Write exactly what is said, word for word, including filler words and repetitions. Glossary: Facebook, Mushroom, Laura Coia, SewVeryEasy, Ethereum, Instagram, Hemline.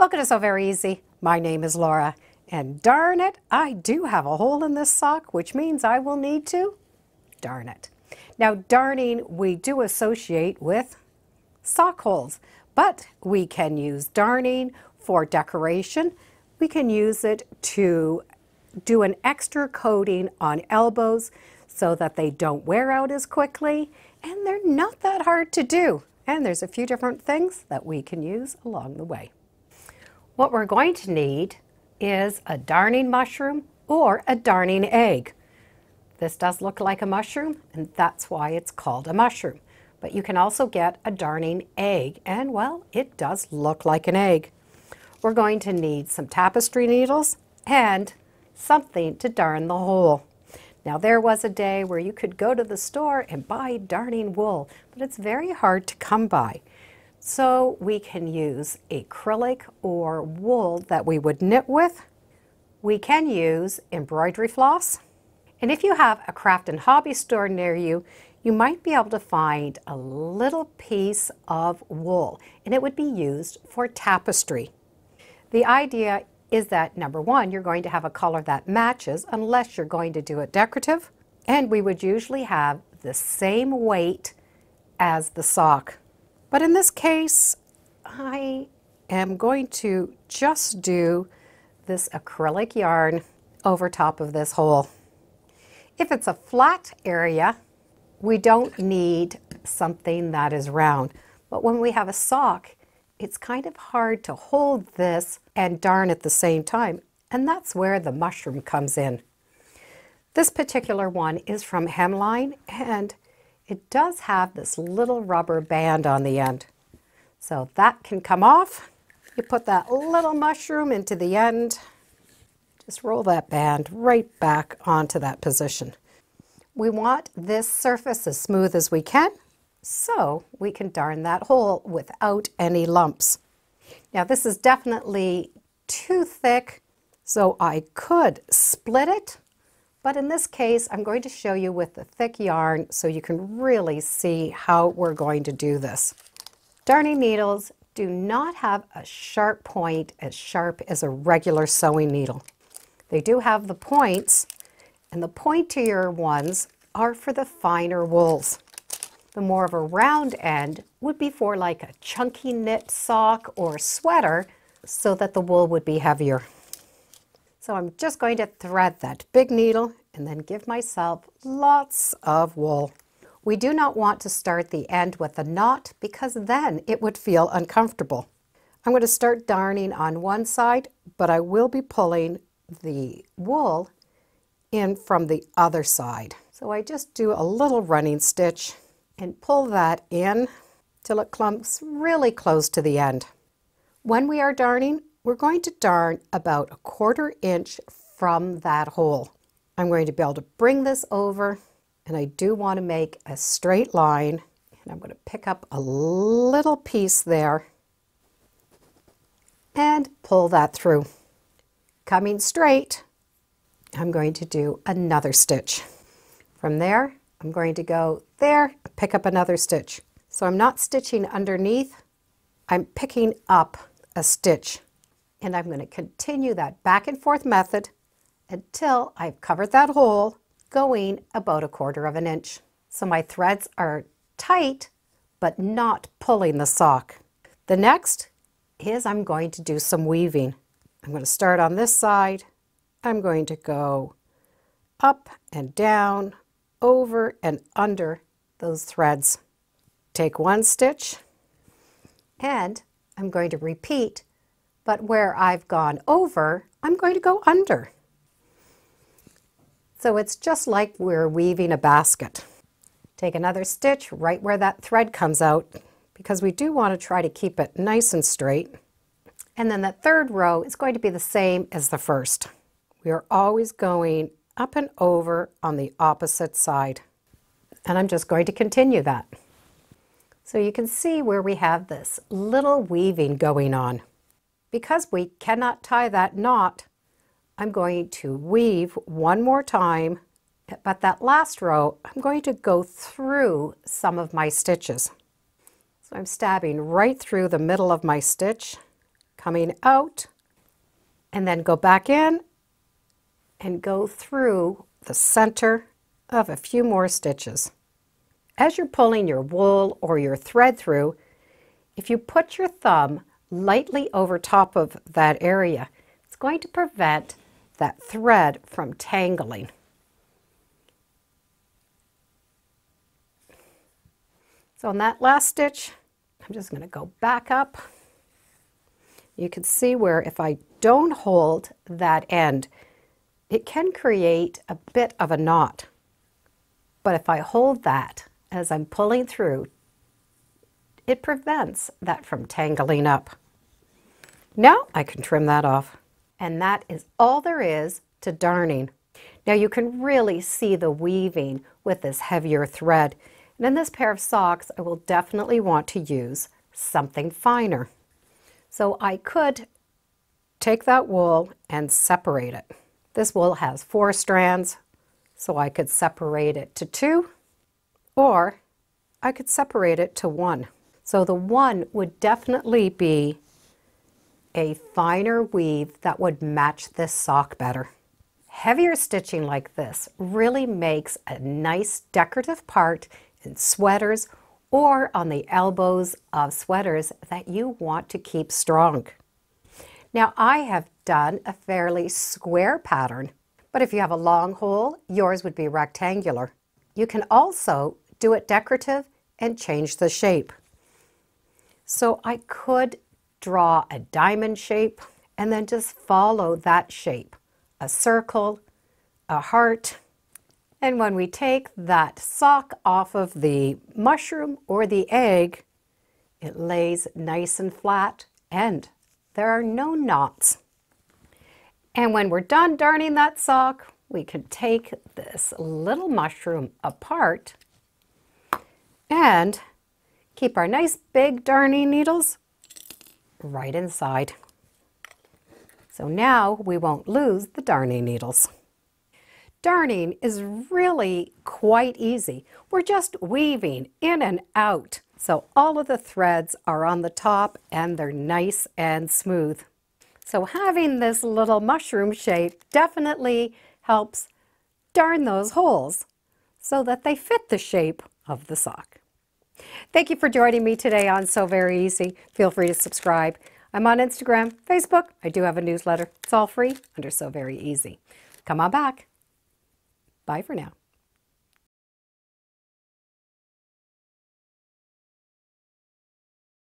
Welcome to So Very Easy. My name is Laura, and darn it, I do have a hole in this sock, which means I will need to darn it. Now, darning we do associate with sock holes, but we can use darning for decoration. We can use it to do an extra coating on elbows so that they don't wear out as quickly, and they're not that hard to do. And there's a few different things that we can use along the way. What we're going to need is a darning mushroom or a darning egg. This does look like a mushroom, and that's why it's called a mushroom. But you can also get a darning egg, and well, it does look like an egg. We're going to need some tapestry needles and something to darn the hole. Now, there was a day where you could go to the store and buy darning wool, but it's very hard to come by. So we can use acrylic or wool that we would knit with. We can use embroidery floss. And if you have a craft and hobby store near you, you might be able to find a little piece of wool, and it would be used for tapestry. The idea is that, number one, you're going to have a color that matches unless you're going to do it decorative. And we would usually have the same weight as the sock. But in this case, I am going to just do this acrylic yarn over top of this hole. If it's a flat area, we don't need something that is round. But when we have a sock, it's kind of hard to hold this and darn at the same time. And that's where the mushroom comes in. This particular one is from Hemline, and it does have this little rubber band on the end. So that can come off. You put that little mushroom into the end. Just roll that band right back onto that position. We want this surface as smooth as we can, so we can darn that hole without any lumps. Now, this is definitely too thick, so I could split it. But in this case, I'm going to show you with the thick yarn so you can really see how we're going to do this. Darning needles do not have a sharp point as sharp as a regular sewing needle. They do have the points, and the pointier ones are for the finer wools. The more of a round end would be for like a chunky knit sock or sweater so that the wool would be heavier. So I'm just going to thread that big needle and then give myself lots of wool. We do not want to start the end with a knot because then it would feel uncomfortable. I'm going to start darning on one side, but I will be pulling the wool in from the other side. So I just do a little running stitch and pull that in till it clumps really close to the end. When we are darning, we're going to darn about a quarter inch from that hole. I'm going to be able to bring this over, and I do want to make a straight line, and I'm going to pick up a little piece there and pull that through. Coming straight, I'm going to do another stitch. From there, I'm going to go there, pick up another stitch. So I'm not stitching underneath, I'm picking up a stitch. And I'm going to continue that back and forth method until I've covered that hole, going about a quarter of an inch. So my threads are tight, but not pulling the sock. The next is I'm going to do some weaving. I'm going to start on this side. I'm going to go up and down, over and under those threads. Take one stitch, and I'm going to repeat. But where I've gone over, I'm going to go under. So it's just like we're weaving a basket. Take another stitch right where that thread comes out, because we do want to try to keep it nice and straight. And then that third row is going to be the same as the first. We are always going up and over on the opposite side. And I'm just going to continue that. So you can see where we have this little weaving going on. Because we cannot tie that knot, I'm going to weave one more time, but that last row, I'm going to go through some of my stitches. So I'm stabbing right through the middle of my stitch, coming out, and then go back in and go through the center of a few more stitches. As you're pulling your wool or your thread through, if you put your thumb lightly over top of that area, it's going to prevent that thread from tangling. So on that last stitch, I'm just going to go back up. You can see where if I don't hold that end, it can create a bit of a knot. But if I hold that as I'm pulling through, it prevents that from tangling up. Now I can trim that off. And that is all there is to darning. Now you can really see the weaving with this heavier thread. And in this pair of socks, I will definitely want to use something finer. So I could take that wool and separate it. This wool has four strands, so I could separate it to two, or I could separate it to one. So the one would definitely be a finer weave that would match this sock better. Heavier stitching like this really makes a nice decorative part in sweaters or on the elbows of sweaters that you want to keep strong. Now I have done a fairly square pattern, but if you have a long hole, yours would be rectangular. You can also do it decorative and change the shape. So I could draw a diamond shape and then just follow that shape, a circle, a heart. And when we take that sock off of the mushroom or the egg, it lays nice and flat, and there are no knots. And when we're done darning that sock, we can take this little mushroom apart and keep our nice big darning needles right inside. So now we won't lose the darning needles. Darning is really quite easy. We're just weaving in and out. So all of the threads are on the top and they're nice and smooth. So having this little mushroom shape definitely helps darn those holes so that they fit the shape of the sock. Thank you for joining me today on So Very Easy. Feel free to subscribe. I'm on Instagram, Facebook. I do have a newsletter. It's all free under So Very Easy. Come on back. Bye for now.